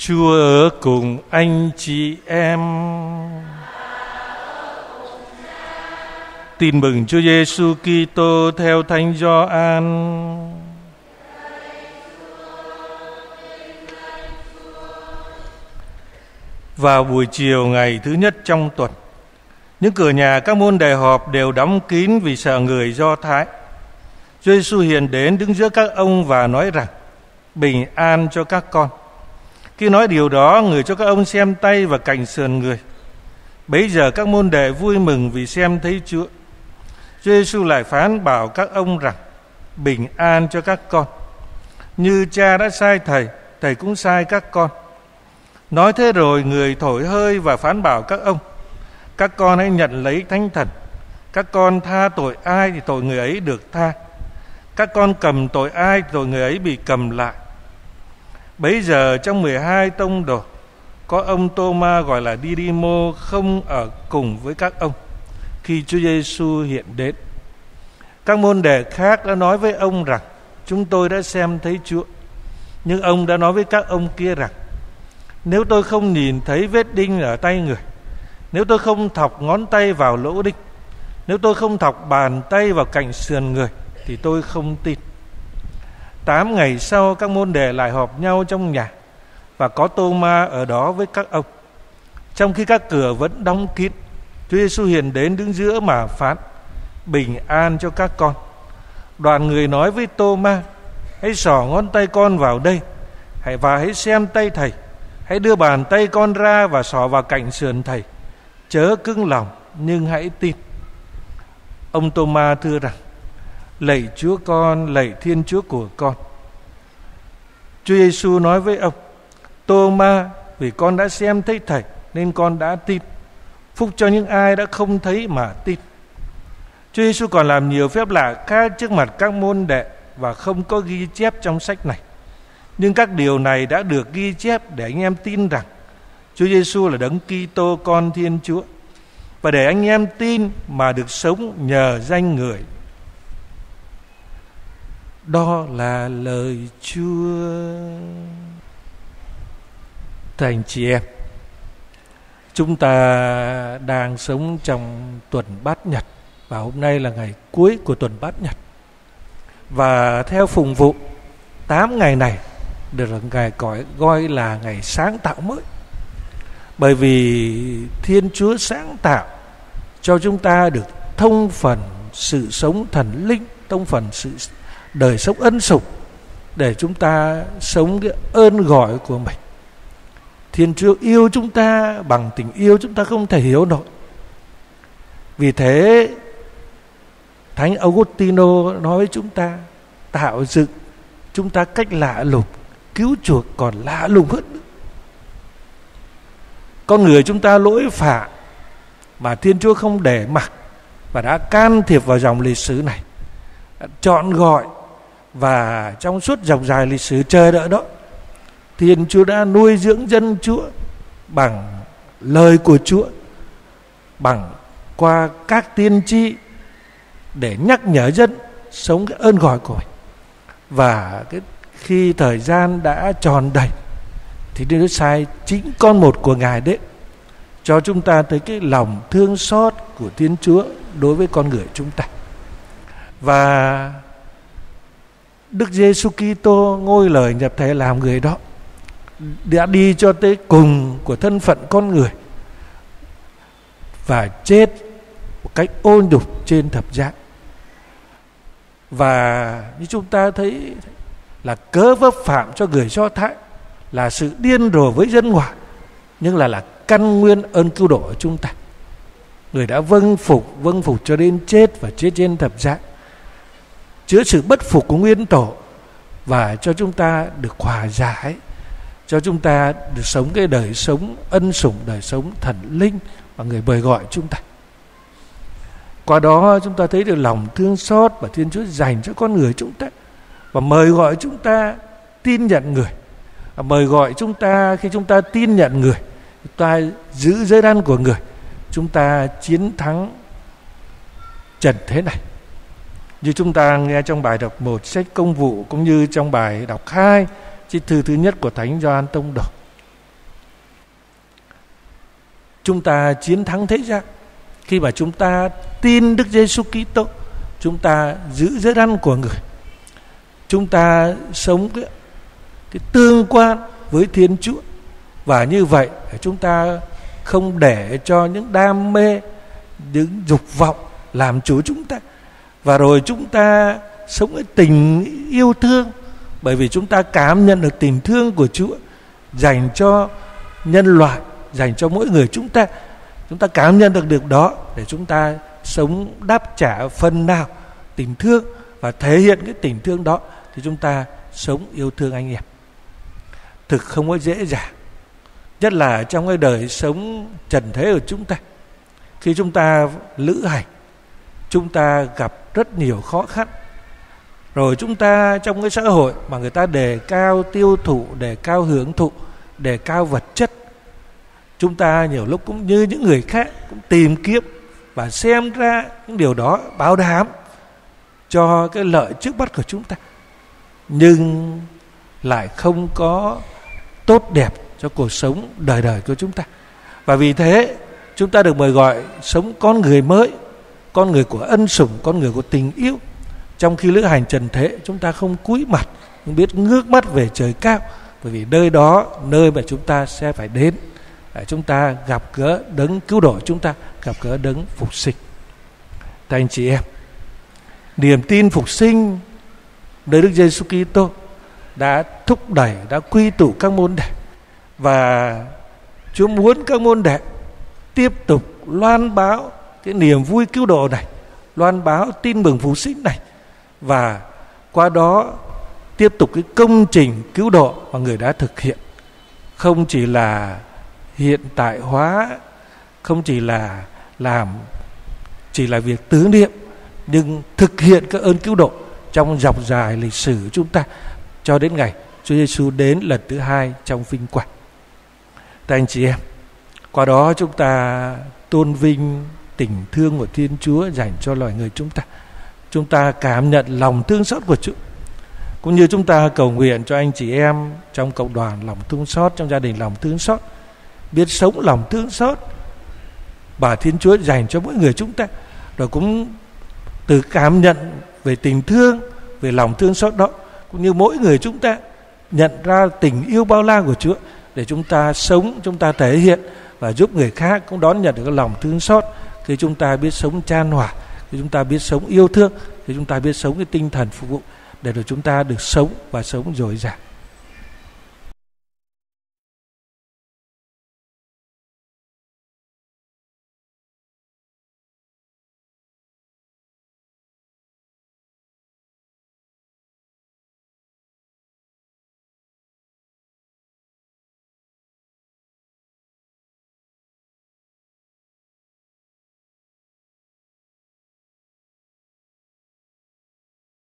Chúa ở cùng anh chị em. Tin mừng Chúa Giêsu Kitô theo Thánh Gioan. Vào buổi chiều ngày thứ nhất trong tuần, những cửa nhà các môn đề họp đều đóng kín vì sợ người Do Thái. Chúa Giêsu hiện đến đứng giữa các ông và nói rằng: Bình an cho các con. Khi nói điều đó, người cho các ông xem tay và cạnh sườn người. Bấy giờ các môn đệ vui mừng vì xem thấy Chúa. Chúa Giêsu lại phán bảo các ông rằng: Bình an cho các con. Như cha đã sai thầy, thầy cũng sai các con. Nói thế rồi người thổi hơi và phán bảo các ông: Các con hãy nhận lấy Thánh Thần. Các con tha tội ai thì tội người ấy được tha. Các con cầm tội ai thì tội người ấy bị cầm lại. Bấy giờ trong 12 tông đồ có ông Tôma gọi là Đi-đi-mô không ở cùng với các ông khi Chúa Giêsu hiện đến. Các môn đệ khác đã nói với ông rằng: Chúng tôi đã xem thấy Chúa. Nhưng ông đã nói với các ông kia rằng: Nếu tôi không nhìn thấy vết đinh ở tay người, nếu tôi không thọc ngón tay vào lỗ đinh, nếu tôi không thọc bàn tay vào cạnh sườn người, thì tôi không tin. 8 ngày sau, các môn đệ lại họp nhau trong nhà, và có Tôma ở đó với các ông. Trong khi các cửa vẫn đóng kín, Chúa Giêsu hiện đến đứng giữa mà phán: Bình an cho các con. Đoàn người nói với Tôma: Hãy xỏ ngón tay con vào đây, hãy xem tay thầy, hãy đưa bàn tay con ra và xỏ vào cạnh sườn thầy. Chớ cứng lòng, nhưng hãy tin. Ông Tôma thưa rằng: Lạy Chúa con, lạy Thiên Chúa của con. Chúa Giêsu nói với ông: Tôma, vì con đã xem thấy thầy nên con đã tin. Phúc cho những ai đã không thấy mà tin. Chúa Giêsu còn làm nhiều phép lạ khác trước mặt các môn đệ và không có ghi chép trong sách này. Nhưng các điều này đã được ghi chép để anh em tin rằng Chúa Giêsu là Đấng Kitô Con Thiên Chúa, và để anh em tin mà được sống nhờ danh Người. Đó là lời Chúa. Thưa anh chị em, chúng ta đang sống trong tuần Bát Nhật, và hôm nay là ngày cuối của tuần Bát Nhật. Và theo phụng vụ, 8 ngày này được Ngài gọi là ngày sáng tạo mới. Bởi vì Thiên Chúa sáng tạo cho chúng ta được thông phần sự sống thần linh, thông phần sự đời sống ân sủng, để chúng ta sống cái ơn gọi của mình. Thiên Chúa yêu chúng ta bằng tình yêu chúng ta không thể hiểu nổi. Vì thế Thánh Augustine nói với chúng ta: tạo dựng chúng ta cách lạ lùng, cứu chuộc còn lạ lùng hơn nữa. Con người chúng ta lỗi phạm mà Thiên Chúa không để mặc, và đã can thiệp vào dòng lịch sử này, chọn gọi. Và trong suốt dòng dài lịch sử chờ đợi đó, Thiên Chúa đã nuôi dưỡng dân Chúa bằng lời của Chúa, bằng qua các tiên tri, để nhắc nhở dân sống cái ơn gọi của mình. Và khi thời gian đã tròn đầy, thì Đức Chúa sai chính con một của Ngài đấy, cho chúng ta thấy cái lòng thương xót của Thiên Chúa đối với con người chúng ta. Và Đức Giêsu Kitô, ngôi lời nhập thể làm người đó, đã đi cho tới cùng của thân phận con người và chết một cách ô nhục trên thập giá. Và như chúng ta thấy là cớ vấp phạm cho người Do Thái là sự điên rồ với dân ngoại, nhưng là căn nguyên ơn cứu độ của chúng ta. Người đã vâng phục cho đến chết, và chết trên thập giá chứa sự bất phục của nguyên tổ, và cho chúng ta được hòa giải, cho chúng ta được sống cái đời sống ân sủng, đời sống thần linh mà người mời gọi chúng ta. Qua đó chúng ta thấy được lòng thương xót và Thiên Chúa dành cho con người chúng ta, và mời gọi chúng ta tin nhận người, và mời gọi chúng ta khi chúng ta tin nhận người, chúng ta giữ giới răn của người, chúng ta chiến thắng trần thế này. Như chúng ta nghe trong bài đọc 1 sách Công vụ, cũng như trong bài đọc 2 trích thư thứ nhất của Thánh Gioan Tông Đồ, chúng ta chiến thắng thế gian. Khi mà chúng ta tin Đức Giêsu Kitô, chúng ta giữ giới răn của Người, chúng ta sống cái tương quan với Thiên Chúa, và như vậy chúng ta không để cho những đam mê, những dục vọng làm chủ chúng ta, và rồi chúng ta sống với tình yêu thương, bởi vì chúng ta cảm nhận được tình thương của Chúa dành cho nhân loại, dành cho mỗi người chúng ta. Chúng ta cảm nhận được điều đó để chúng ta sống đáp trả phần nào tình thương, và thể hiện cái tình thương đó thì chúng ta sống yêu thương anh em. Thực không có dễ dàng, nhất là trong cái đời sống trần thế của chúng ta. Khi chúng ta lữ hành, chúng ta gặp rất nhiều khó khăn. Rồi chúng ta trong cái xã hội mà người ta đề cao tiêu thụ, đề cao hưởng thụ, đề cao vật chất, chúng ta nhiều lúc cũng như những người khác, cũng tìm kiếm và xem ra những điều đó bảo đảm cho cái lợi trước mắt của chúng ta, nhưng lại không có tốt đẹp cho cuộc sống đời đời của chúng ta. Và vì thế chúng ta được mời gọi sống con người mới, con người của ân sủng, con người của tình yêu. Trong khi lữ hành trần thế, chúng ta không cúi mặt, nhưng biết ngước mắt về trời cao, bởi vì nơi đó, nơi mà chúng ta sẽ phải đến. Chúng ta gặp gỡ đấng cứu độ, chúng ta gặp gỡ đấng phục sinh. Thưa anh chị em, niềm tin phục sinh nơi Đức Giêsu Kitô đã thúc đẩy, đã quy tụ các môn đệ, và Chúa muốn các môn đệ tiếp tục loan báo cái niềm vui cứu độ này, loan báo tin mừng phục sinh này, và qua đó tiếp tục cái công trình cứu độ mà Người đã thực hiện, không chỉ là hiện tại hóa, không chỉ là làm chỉ là việc tưởng niệm, nhưng thực hiện các ơn cứu độ trong dọc dài lịch sử chúng ta cho đến ngày Chúa Giêsu đến lần thứ hai trong vinh quang. Thưa anh chị em, qua đó chúng ta tôn vinh tình thương của Thiên Chúa dành cho loài người chúng ta. Chúng ta cảm nhận lòng thương xót của Chúa, cũng như chúng ta cầu nguyện cho anh chị em trong cộng đoàn lòng thương xót, trong gia đình lòng thương xót, biết sống lòng thương xót mà Thiên Chúa dành cho mỗi người chúng ta. Rồi cũng từ cảm nhận về tình thương, về lòng thương xót đó, cũng như mỗi người chúng ta nhận ra tình yêu bao la của Chúa, để chúng ta sống, chúng ta thể hiện và giúp người khác cũng đón nhận được cái lòng thương xót. Khi chúng ta biết sống chan hòa, khi chúng ta biết sống yêu thương, khi chúng ta biết sống cái tinh thần phục vụ, để rồi chúng ta được sống và sống dồi dào.